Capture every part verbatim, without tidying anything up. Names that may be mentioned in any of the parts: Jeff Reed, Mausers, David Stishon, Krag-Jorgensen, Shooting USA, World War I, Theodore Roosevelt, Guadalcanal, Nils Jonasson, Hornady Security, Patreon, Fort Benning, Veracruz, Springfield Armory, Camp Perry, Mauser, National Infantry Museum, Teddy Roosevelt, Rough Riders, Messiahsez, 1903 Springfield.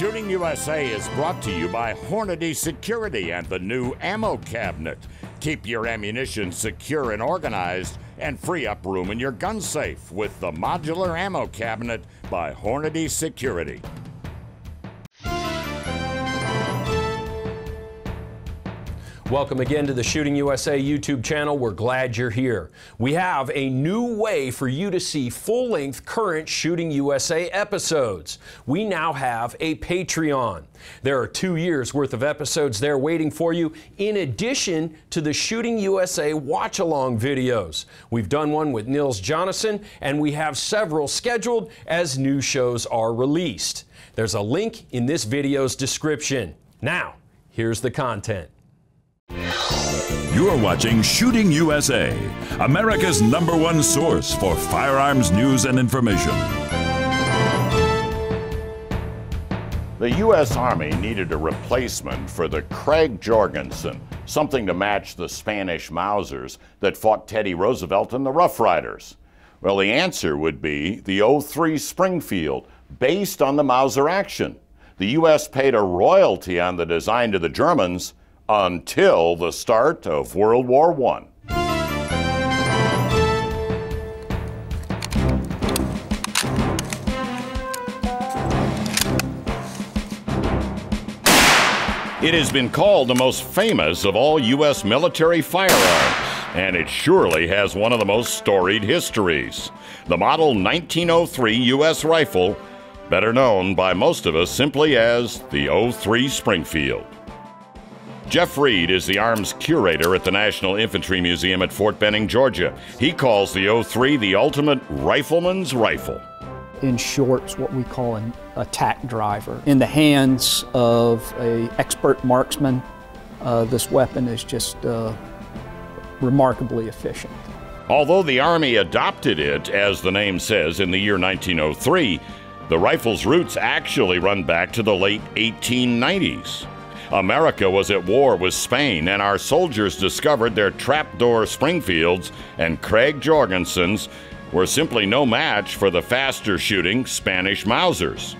Shooting U S A is brought to you by Hornady Security and the new ammo cabinet. Keep your ammunition secure and organized and free up room in your gun safe with the modular ammo cabinet by Hornady Security. Welcome again to the Shooting U S A YouTube channel. We're glad you're here. We have a new way for you to see full-length current Shooting U S A episodes. We now have a Patreon. There are two years worth of episodes there waiting for you, in addition to the Shooting U S A watch-along videos. We've done one with Nils Jonasson, and we have several scheduled as new shows are released. There's a link in this video's description. Now, here's the content. You're watching Shooting U S A, America's number one source for firearms news and information. The U S Army needed a replacement for the Krag-Jorgensen, something to match the Spanish Mausers that fought Teddy Roosevelt and the Rough Riders. Well, the answer would be the oh three Springfield, based on the Mauser action. The U S paid a royalty on the design to the Germans, until the start of World War One. It has been called the most famous of all U S military firearms, and it surely has one of the most storied histories. The model nineteen oh three U S rifle, better known by most of us simply as the oh three Springfield. Jeff Reed is the arms curator at the National Infantry Museum at Fort Benning, Georgia. He calls the oh three the ultimate rifleman's rifle. In short, it's what we call an attack driver. In the hands of an expert marksman, uh, this weapon is just uh, remarkably efficient. Although the Army adopted it, as the name says, in the year nineteen oh three, the rifle's roots actually run back to the late eighteen nineties. America was at war with Spain, and our soldiers discovered their trapdoor Springfields and Krag-Jorgensens were simply no match for the faster-shooting Spanish Mausers.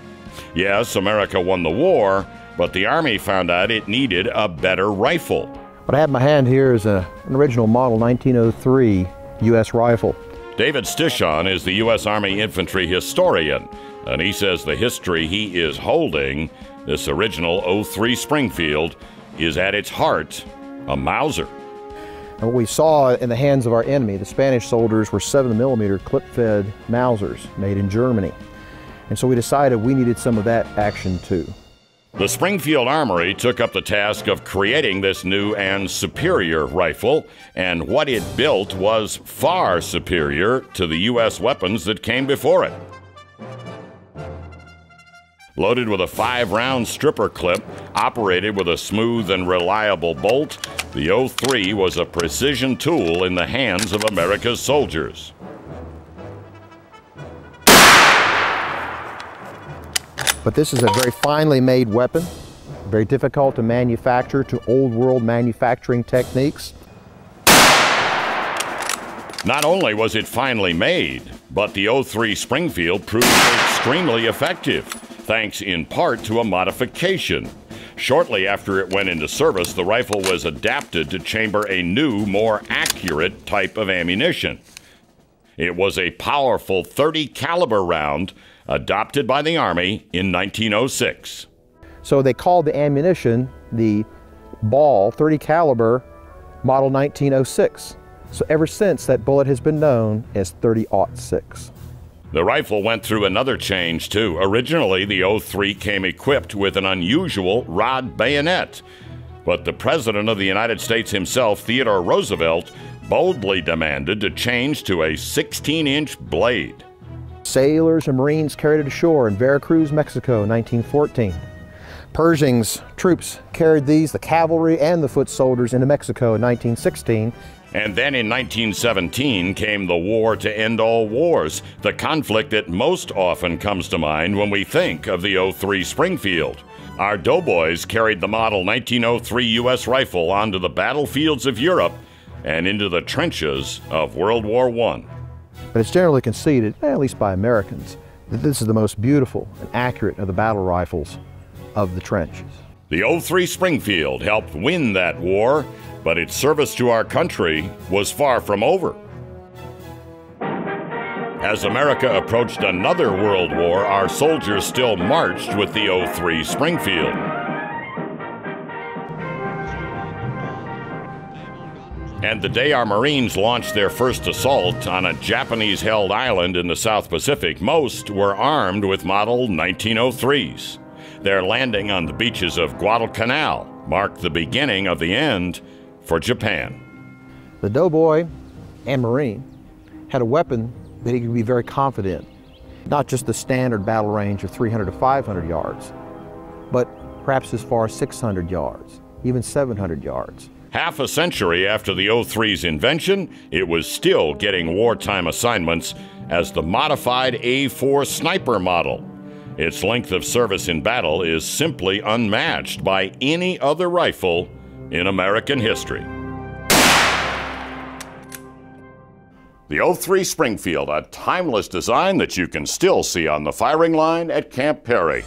Yes, America won the war, but the Army found out it needed a better rifle. What I have in my hand here is a, an original model nineteen oh three U S rifle. David Stishon is the U S Army infantry historian, and he says the history he is holding, this original oh three Springfield, is at its heart a Mauser. And what we saw in the hands of our enemy, the Spanish soldiers, were seven millimeter clip-fed Mausers made in Germany. And so we decided we needed some of that action too. The Springfield Armory took up the task of creating this new and superior rifle, and what it built was far superior to the U S weapons that came before it. Loaded with a five round stripper clip, operated with a smooth and reliable bolt, the oh three was a precision tool in the hands of America's soldiers. But this is a very finely made weapon, very difficult to manufacture to old world manufacturing techniques. Not only was it finely made, but the oh three Springfield proved extremely effective, thanks in part to a modification. Shortly after it went into service, the rifle was adapted to chamber a new, more accurate type of ammunition. It was a powerful thirty caliber round adopted by the Army in nineteen oh six. So they called the ammunition the ball thirty caliber model nineteen oh six. So ever since, that bullet has been known as thirty oh six. The rifle went through another change too. Originally, the oh three came equipped with an unusual rod bayonet, but the President of the United States himself, Theodore Roosevelt, boldly demanded to change to a sixteen inch blade. Sailors and Marines carried it ashore in Veracruz, Mexico in nineteen fourteen. Pershing's troops carried these, the cavalry and the foot soldiers, into Mexico in nineteen sixteen. And then in nineteen seventeen came the war to end all wars, the conflict that most often comes to mind when we think of the oh three Springfield. Our doughboys carried the model nineteen oh three U S rifle onto the battlefields of Europe and into the trenches of World War One. But it's generally conceded, at least by Americans, that this is the most beautiful and accurate of the battle rifles of the trenches. The oh three Springfield helped win that war, but its service to our country was far from over. As America approached another world war, our soldiers still marched with the oh three Springfield. And the day our Marines launched their first assault on a Japanese-held island in the South Pacific, most were armed with model nineteen oh threes. Their landing on the beaches of Guadalcanal marked the beginning of the end for Japan. The doughboy and Marine had a weapon that he could be very confident, not just the standard battle range of three hundred to five hundred yards, but perhaps as far as six hundred yards, even seven hundred yards. Half a century after the oh three's invention, it was still getting wartime assignments as the modified A four sniper model. Its length of service in battle is simply unmatched by any other rifle in American history. The oh three Springfield, a timeless design that you can still see on the firing line at Camp Perry.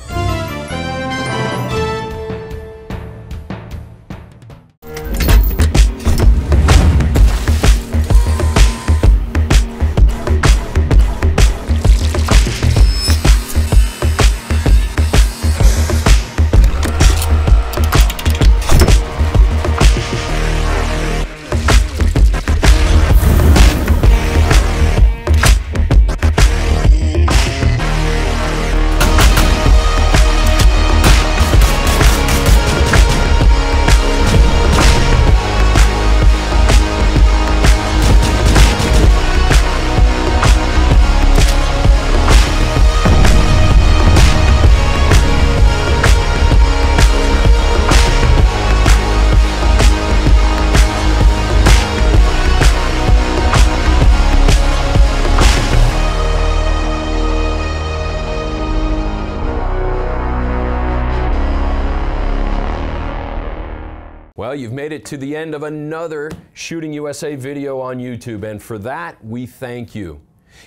You've made it to the end of another Shooting U S A video on YouTube, and for that we thank you.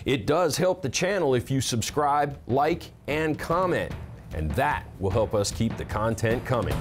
It does help the channel if you subscribe, like, and comment, and that will help us keep the content coming.